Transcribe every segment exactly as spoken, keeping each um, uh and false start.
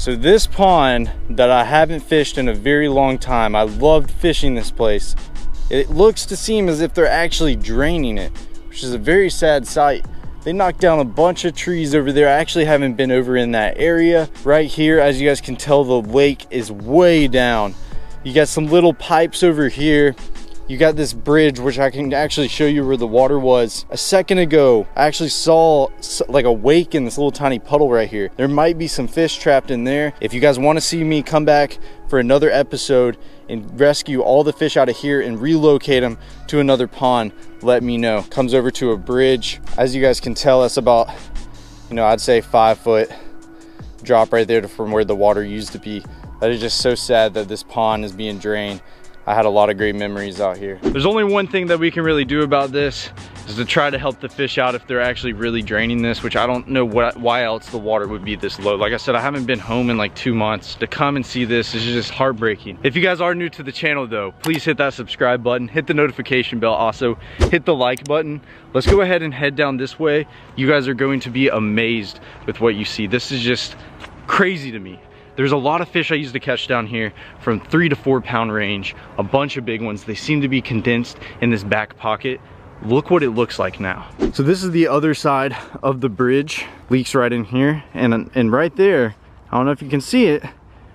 So this pond that I haven't fished in a very long time, I loved fishing this place. It looks to seem as if they're actually draining it, which is a very sad sight. They knocked down a bunch of trees over there. I actually haven't been over in that area. Right here, as you guys can tell, the lake is way down. You got some little pipes over here. You got this bridge, which I can actually show you where the water was. A second ago, I actually saw like a wake in this little tiny puddle right here. There might be some fish trapped in there. If you guys want to see me come back for another episode and rescue all the fish out of here and relocate them to another pond, let me know. Comes over to a bridge. As you guys can tell, that's about, you know, I'd say five foot drop right there from where the water used to be. That is just so sad that this pond is being drained. I had a lot of great memories out here. There's only one thing that we can really do about this, is to try to help the fish out if they're actually really draining this, which I don't know what, why else the water would be this low. Like I said, I haven't been home in like two months. To come and see this is just heartbreaking. If you guys are new to the channel though, please hit that subscribe button, hit the notification bell, also hit the like button. Let's go ahead and head down this way. You guys are going to be amazed with what you see. This is just crazy to me. There's a lot of fish I used to catch down here from three to four pound range, a bunch of big ones. They seem to be condensed in this back pocket. Look what it looks like now. So this is the other side of the bridge. Leaks right in here and, and right there, I don't know if you can see it,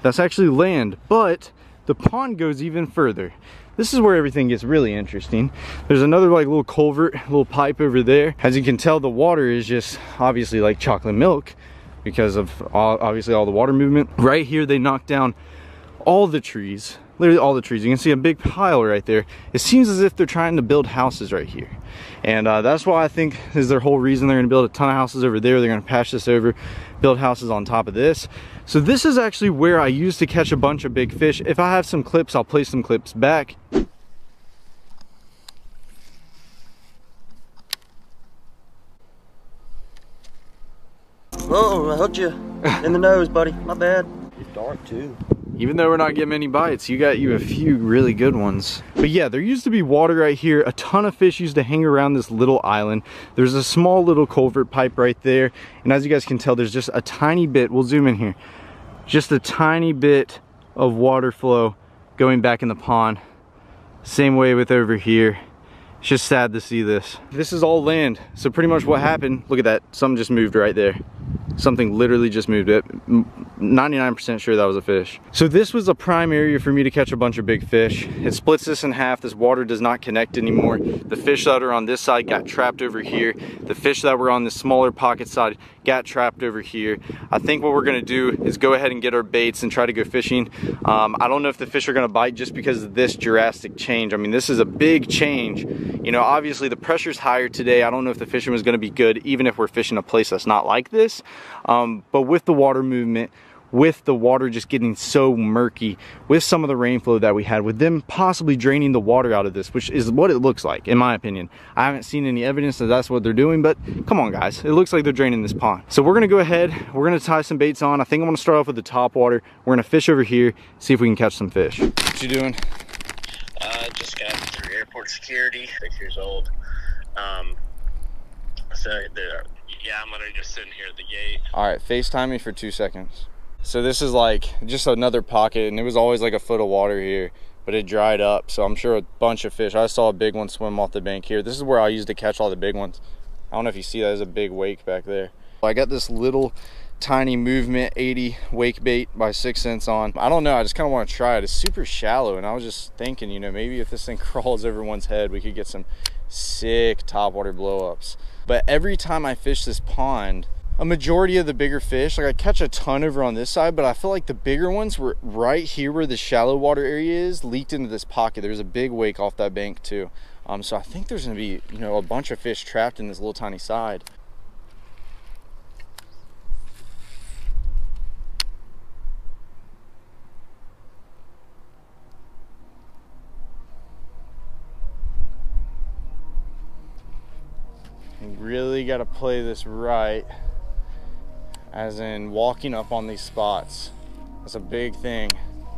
that's actually land, but the pond goes even further. This is where everything gets really interesting. There's another like little culvert, little pipe over there. As you can tell, the water is just obviously like chocolate milk, because of all, obviously all the water movement. Right here they knocked down all the trees, literally all the trees. You can see a big pile right there. It seems as if they're trying to build houses right here. And uh, that's why I think is their whole reason. They're gonna build a ton of houses over there. They're gonna patch this over, build houses on top of this. So this is actually where I used to catch a bunch of big fish. If I have some clips, I'll play some clips back. Oh, I hooked you in the nose, buddy. My bad. It's dark too. Even though we're not getting many bites, you got you a few really good ones. But yeah, there used to be water right here. A ton of fish used to hang around this little island. There's a small little culvert pipe right there. And as you guys can tell, there's just a tiny bit, we'll zoom in here, just a tiny bit of water flow going back in the pond. Same way with over here. It's just sad to see this. This is all land. So pretty much what happened, look at that, something just moved right there. Something literally just moved it. ninety-nine percent sure that was a fish. So this was a prime area for me to catch a bunch of big fish. It splits this in half. This water does not connect anymore. The fish that are on this side got trapped over here. The fish that were on the smaller pocket side got trapped over here. I think what we're gonna do is go ahead and get our baits and try to go fishing. Um, I don't know if the fish are gonna bite just because of this drastic change. I mean, this is a big change. You know, obviously the pressure's higher today. I don't know if the fishing was gonna be good, even if we're fishing a place that's not like this. Um, but with the water movement, with the water just getting so murky, with some of the rainfall that we had, with them possibly draining the water out of this, which is what it looks like, in my opinion. I haven't seen any evidence that that's what they're doing, but come on guys, it looks like they're draining this pond. So we're gonna go ahead, we're gonna tie some baits on. I think I'm gonna start off with the top water. We're gonna fish over here, see if we can catch some fish. What you doing? Uh, just got through airport security, six years old. Um, so the, yeah, I'm literally just sitting here at the gate. All right, FaceTime me for two seconds. So this is like just another pocket, and it was always like a foot of water here, but it dried up. So I'm sure a bunch of fish. I saw a big one swim off the bank here. This is where I used to catch all the big ones. I don't know if you see that, there's a big wake back there. I got this little tiny movement eighty wake bait by six cents on. I don't know, I just kind of want to try it. It's super shallow, and I was just thinking, you know, maybe if this thing crawls over one's head, we could get some sick topwater blow-ups. But every time I fish this pond, a majority of the bigger fish, like I catch a ton over on this side, but I feel like the bigger ones were right here where the shallow water area is, leaked into this pocket. There's a big wake off that bank too. Um, so I think there's gonna be, you know, a bunch of fish trapped in this little tiny side. You really gotta play this right. As in walking up on these spots. That's a big thing.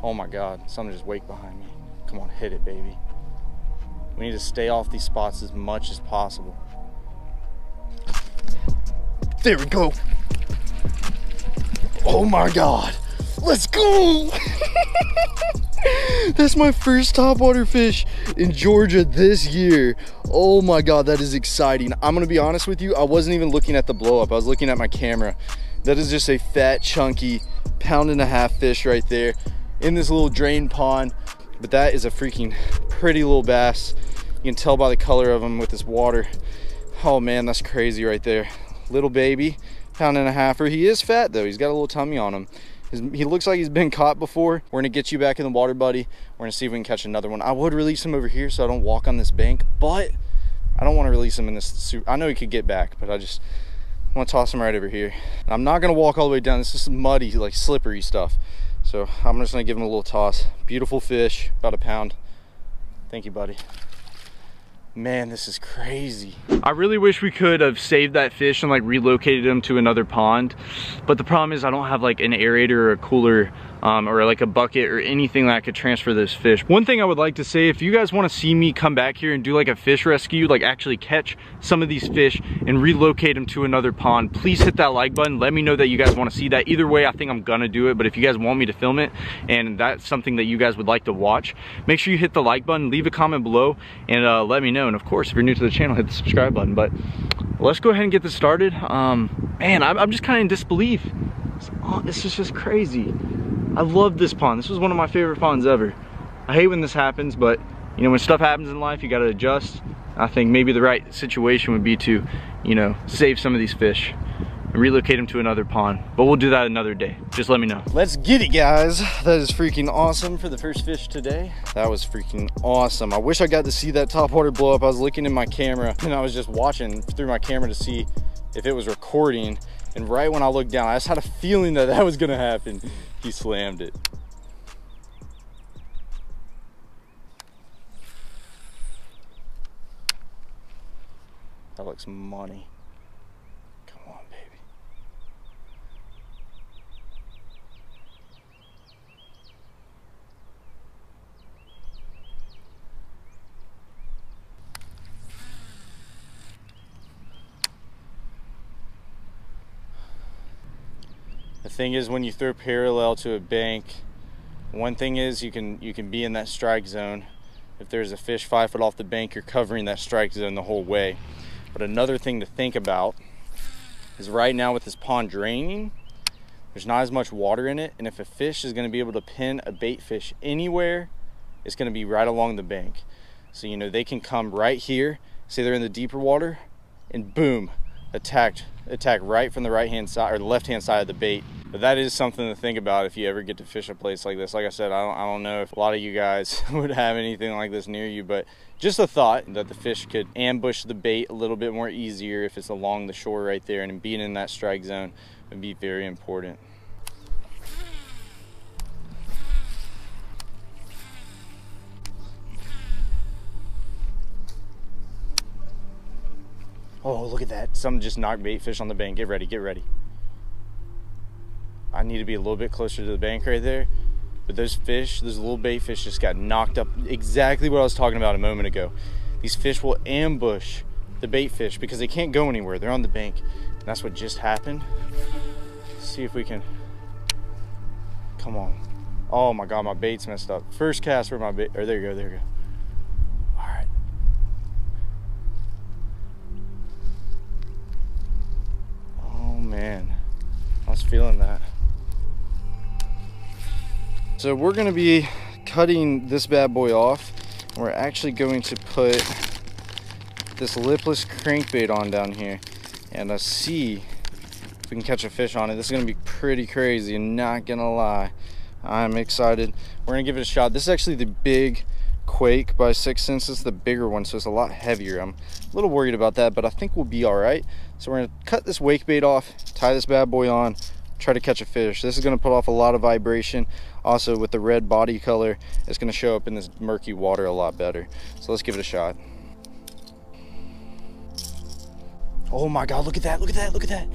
Oh my God, something just waked behind me. Come on, hit it, baby. We need to stay off these spots as much as possible. There we go. Oh my God. Let's go! That's my first topwater fish in Georgia this year. Oh my God, that is exciting. I'm gonna be honest with you, I wasn't even looking at the blow up. I was looking at my camera. That is just a fat, chunky, pound and a half fish right there in this little drain pond. But that is a freaking pretty little bass. You can tell by the color of them with this water. Oh man, that's crazy right there. Little baby, pound and a halfer. He is fat though, he's got a little tummy on him. He looks like he's been caught before. We're gonna get you back in the water, buddy. We're gonna see if we can catch another one. I would release him over here so I don't walk on this bank, but I don't wanna release him in this super, I know he could get back, but I just I wanna toss him right over here. And I'm not gonna walk all the way down. This is muddy, like slippery stuff. So I'm just gonna give him a little toss. Beautiful fish, about a pound. Thank you, buddy. Man, this is crazy. I really wish we could have saved that fish and like relocated him to another pond, but the problem is I don't have like an aerator or a cooler um, or like a bucket or anything that I could transfer those fish. One thing I would like to say, if you guys want to see me come back here and do like a fish rescue, like actually catch some of these fish and relocate them to another pond, please hit that like button. Let me know that you guys want to see that. Either way, I think I'm gonna do it, but if you guys want me to film it and that's something that you guys would like to watch, make sure you hit the like button, leave a comment below, and uh, let me know. And of course, if you're new to the channel, hit the subscribe button. But let's go ahead and get this started. Um, man, I'm, I'm just kind of in disbelief. It's, oh, this is just crazy. I love this pond. This was one of my favorite ponds ever. I hate when this happens, but you know, when stuff happens in life, you gotta adjust. I think maybe the right situation would be to, you know, save some of these fish and relocate them to another pond. But we'll do that another day. Just let me know. Let's get it, guys. That is freaking awesome for the first fish today. That was freaking awesome. I wish I got to see that topwater blow up. I was looking in my camera and I was just watching through my camera to see if it was recording. And right when I looked down, I just had a feeling that that was gonna happen. He slammed it. That looks money. Thing is, when you throw parallel to a bank, one thing is you can you can be in that strike zone. If there's a fish five foot off the bank, you're covering that strike zone the whole way. But another thing to think about is right now with this pond draining, there's not as much water in it, and if a fish is going to be able to pin a bait fish anywhere, it's going to be right along the bank. So you know, they can come right here, say they're in the deeper water, and boom, attacked attack right from the right hand side or the left hand side of the bait. But that is something to think about if you ever get to fish a place like this. Like I said, I don't, I don't know if a lot of you guys would have anything like this near you, but just a thought that the fish could ambush the bait a little bit more easier if it's along the shore right there, and being in that strike zone would be very important. Oh, look at that. Some just knocked bait fish on the bank. Get ready, get ready. I need to be a little bit closer to the bank right there. But those fish, those little bait fish just got knocked up. Exactly what I was talking about a moment ago. These fish will ambush the bait fish because they can't go anywhere. They're on the bank. And that's what just happened. Let's see if we can. Come on. Oh my God, my bait's messed up. First cast for my bait. Or there you go, there you go. Man, I was feeling that. So we're gonna be cutting this bad boy off. We're actually going to put this lipless crankbait on down here and uh, see if we can catch a fish on it. This is gonna be pretty crazy, I'm not gonna lie. I'm excited. We're gonna give it a shot. This is actually the big Quake by Sixth Sense. It's the bigger one, so it's a lot heavier. I'm a little worried about that, but I think we'll be all right. So we're gonna cut this wake bait off, tie this bad boy on, try to catch a fish. This is gonna put off a lot of vibration. Also, with the red body color, it's gonna show up in this murky water a lot better. So let's give it a shot. Oh my God, look at that, look at that, look at that.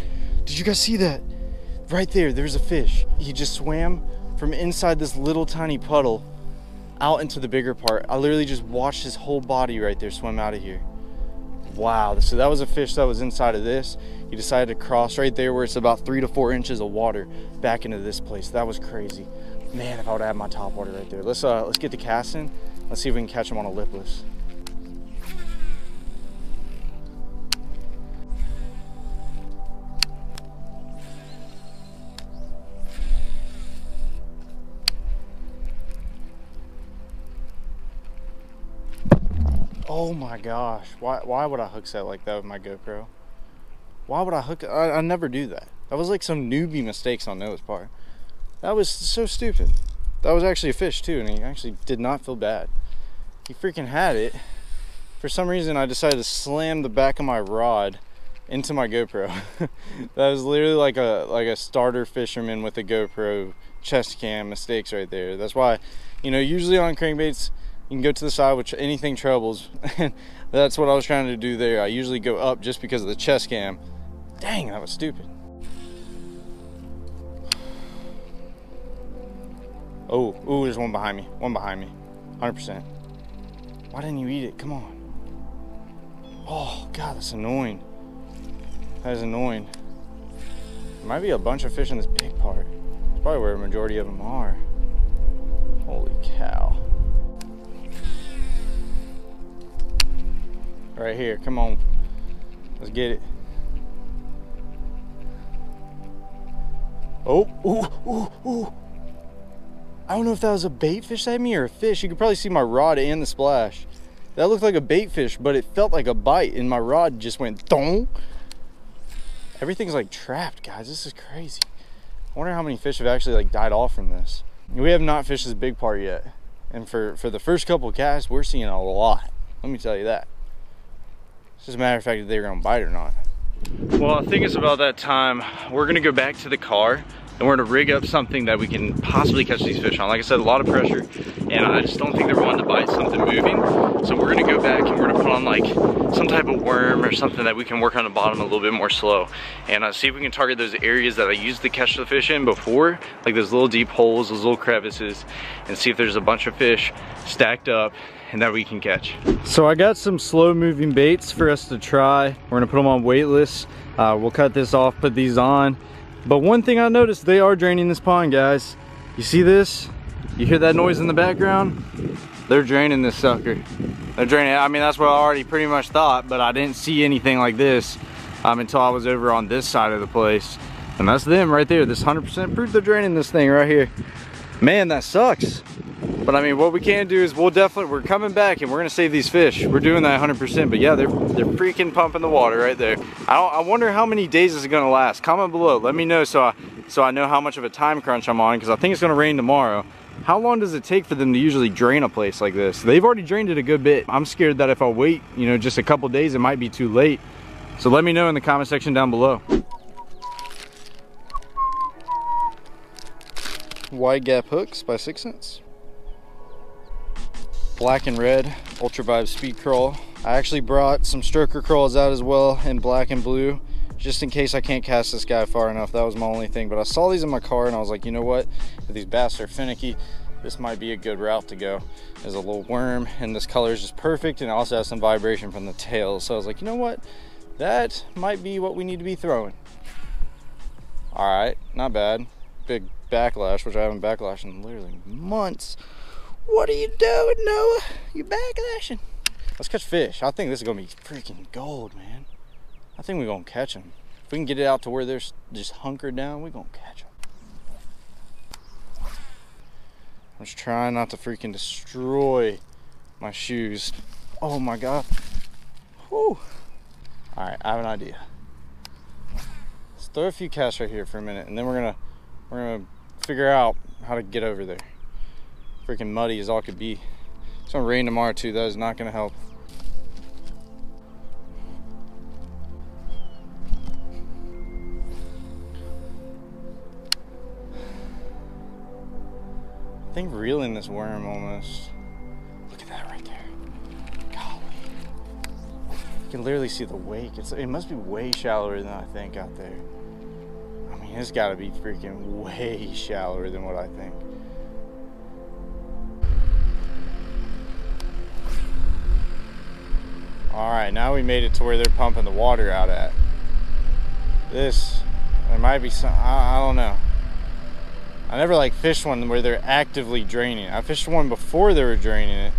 Did you guys see that? Right there, there's a fish. He just swam from inside this little tiny puddle out into the bigger part. I literally just watched his whole body right there swim out of here. Wow, so that was a fish that was inside of this. He decided to cross right there where it's about three to four inches of water back into this place. That was crazy. Man, if I would have had my top water right there. Let's uh, let's get the cast in. Let's see if we can catch him on a lipless. Oh my gosh, why, why would I hook set like that with my GoPro? Why would I hook, I, I never do that. That was like some newbie mistakes on Noah's part. That was so stupid. That was actually a fish too, and he actually did not feel bad. He freaking had it. For some reason, I decided to slam the back of my rod into my GoPro. That was literally like a, like a starter fisherman with a GoPro chest cam mistakes right there. That's why, you know, usually on crankbaits, you can go to the side with anything trebles. That's what I was trying to do there. I usually go up just because of the chest cam. Dang, that was stupid. Oh, ooh, there's one behind me. One behind me. one hundred percent. Why didn't you eat it? Come on. Oh, God, that's annoying. That is annoying. There might be a bunch of fish in this big part. That's probably where the majority of them are. Holy cow. Right here, come on. Let's get it. Oh, ooh, ooh, ooh. I don't know if that was a bait fish at me or a fish. You could probably see my rod and the splash. That looked like a bait fish, but it felt like a bite, and my rod just went thong. Everything's like trapped, guys. This is crazy. I wonder how many fish have actually like died off from this. We have not fished this big part yet. And for, for the first couple casts, we're seeing a lot. Let me tell you that. It's just a matter of fact if they were gonna bite or not. Well, I think it's about that time. We're gonna go back to the car and we're gonna rig up something that we can possibly catch these fish on. Like I said, a lot of pressure, and I just don't think they're wanting to bite something moving. So we're gonna go back and we're gonna put on like some type of worm or something that we can work on the bottom a little bit more slow. And uh, see if we can target those areas that I used to catch the fish in before, like those little deep holes, those little crevices, and see if there's a bunch of fish stacked up and that we can catch. So I got some slow moving baits for us to try. We're gonna put them on wait lists. Uh, we'll cut this off, put these on. But one thing I noticed, they are draining this pond, guys. You see this? You hear that noise in the background? They're draining this sucker. They're draining it. I mean, that's what I already pretty much thought, but I didn't see anything like this um, until I was over on this side of the place. And that's them right there. This one hundred percent proof they're draining this thing right here. Man, that sucks. But I mean, what we can do is we'll definitely, we're coming back and we're gonna save these fish. We're doing that one hundred percent, but yeah, they're they're freaking pumping the water right there. I, don't, I wonder how many days this is gonna last. Comment below, let me know so I, so I know how much of a time crunch I'm on, because I think it's gonna rain tomorrow. How long does it take for them to usually drain a place like this? They've already drained it a good bit. I'm scared that if I wait, you know, just a couple days, it might be too late. So let me know in the comment section down below. Wide gap hooks by Six Sense. Black and red ultra vibe speed crawl. I actually brought some stroker crawls out as well in black and blue, just in case I can't cast this guy far enough. That was my only thing, but I saw these in my car and I was like, you know what, if these bass are finicky, this might be a good route to go. There's a little worm and this color is just perfect, and I also have some vibration from the tail. So I was like, you know what, that might be what we need to be throwing. All right, not bad. Big backlash, which I haven't backlashed in literally months. What are you doing, Noah? You're backlashing. Let's catch fish. I think this is gonna be freaking gold, man. I think we're gonna catch them. If we can get it out to where they're just hunkered down, we're gonna catch them. I'm just trying not to freaking destroy my shoes. Oh my God. Whew. All right, I have an idea. Let's throw a few casts right here for a minute, and then we're gonna we're gonna figure out how to get over there. Freaking muddy as all could be. It's gonna rain tomorrow too, that is not gonna help. I think reeling this worm almost. Look at that right there. Golly. You can literally see the wake. It's, it must be way shallower than I think out there. I mean, it's gotta be freaking way shallower than what I think. All right, now we made it to where they're pumping the water out at. This, there might be some, I, I don't know. I never like fished one where they're actively draining it. I fished one before they were draining it,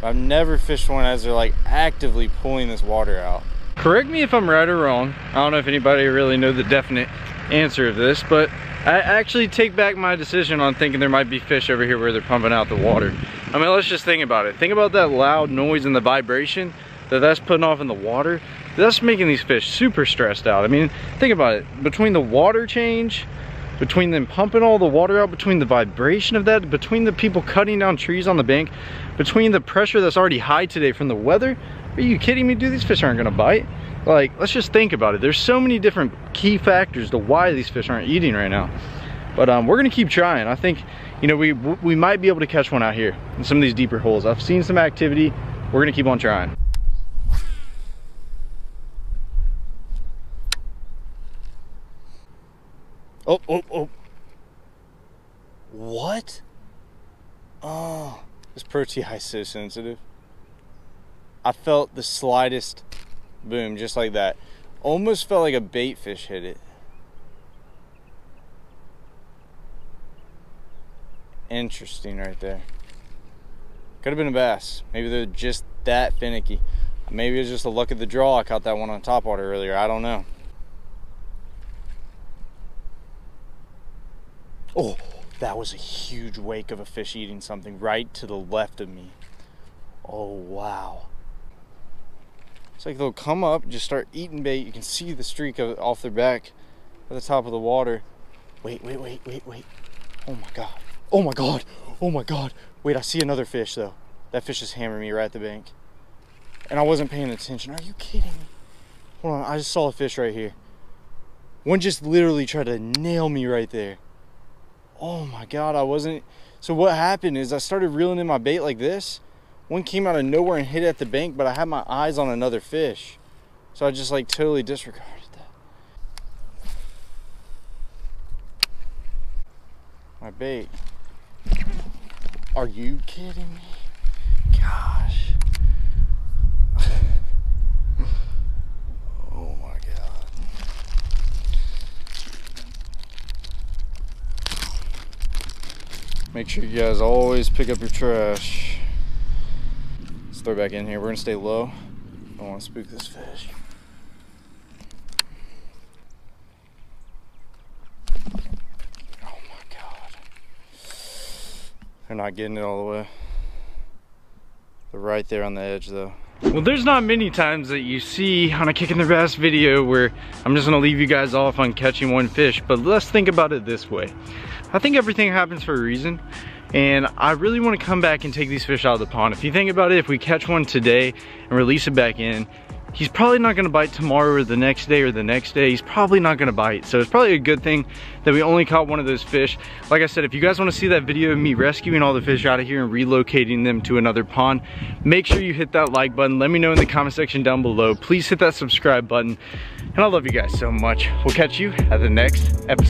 but I've never fished one as they're like actively pulling this water out. Correct me if I'm right or wrong. I don't know if anybody really knows the definite answer of this, but I actually take back my decision on thinking there might be fish over here where they're pumping out the water. I mean, let's just think about it. Think about that loud noise and the vibration that that's putting off in the water. That's making these fish super stressed out. I mean, think about it. Between the water change, between them pumping all the water out, between the vibration of that, between the people cutting down trees on the bank, between the pressure that's already high today from the weather, are you kidding me, dude? These fish aren't gonna bite. Like, let's just think about it. There's so many different key factors to why these fish aren't eating right now. But um, we're gonna keep trying. I think, you know, we, we might be able to catch one out here in some of these deeper holes. I've seen some activity. We're gonna keep on trying. Oh, oh, oh. What? Oh, this Pro-T I is so sensitive. I felt the slightest boom, just like that. Almost felt like a bait fish hit it. Interesting right there. Could have been a bass. Maybe they're just that finicky. Maybe it was just the luck of the draw. I caught that one on top water earlier. I don't know. Oh, that was a huge wake of a fish eating something right to the left of me. Oh, wow. It's like they'll come up, just start eating bait. You can see the streak of, off their back at the top of the water. Wait, wait, wait, wait, wait. Oh, my God. Oh, my God. Oh, my God. Wait, I see another fish, though. That fish just hammered me right at the bank. And I wasn't paying attention. Are you kidding me? Hold on. I just saw a fish right here. One just literally tried to nail me right there. Oh my God, I wasn't. So what happened is I started reeling in my bait like this. One came out of nowhere and hit at the bank, but I had my eyes on another fish. So I just like totally disregarded that. My bait. Are you kidding me? Gosh. Oh my God. Make sure you guys always pick up your trash. Let's throw it back in here. We're gonna stay low. Don't want to spook this fish. Oh my God. They're not getting it all the way. They're right there on the edge though. Well, there's not many times that you see on a Kicking the Bass video where I'm just gonna leave you guys off on catching one fish, but let's think about it this way. I think everything happens for a reason, and I really want to come back and take these fish out of the pond. If you think about it, if we catch one today and release it back in, he's probably not going to bite tomorrow or the next day or the next day. He's probably not going to bite. So it's probably a good thing that we only caught one of those fish. Like I said, if you guys want to see that video of me rescuing all the fish out of here and relocating them to another pond, make sure you hit that like button. Let me know in the comment section down below. Please hit that subscribe button. And I love you guys so much. We'll catch you at the next episode.